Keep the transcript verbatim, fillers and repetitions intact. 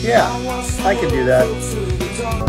Yeah, I can do that.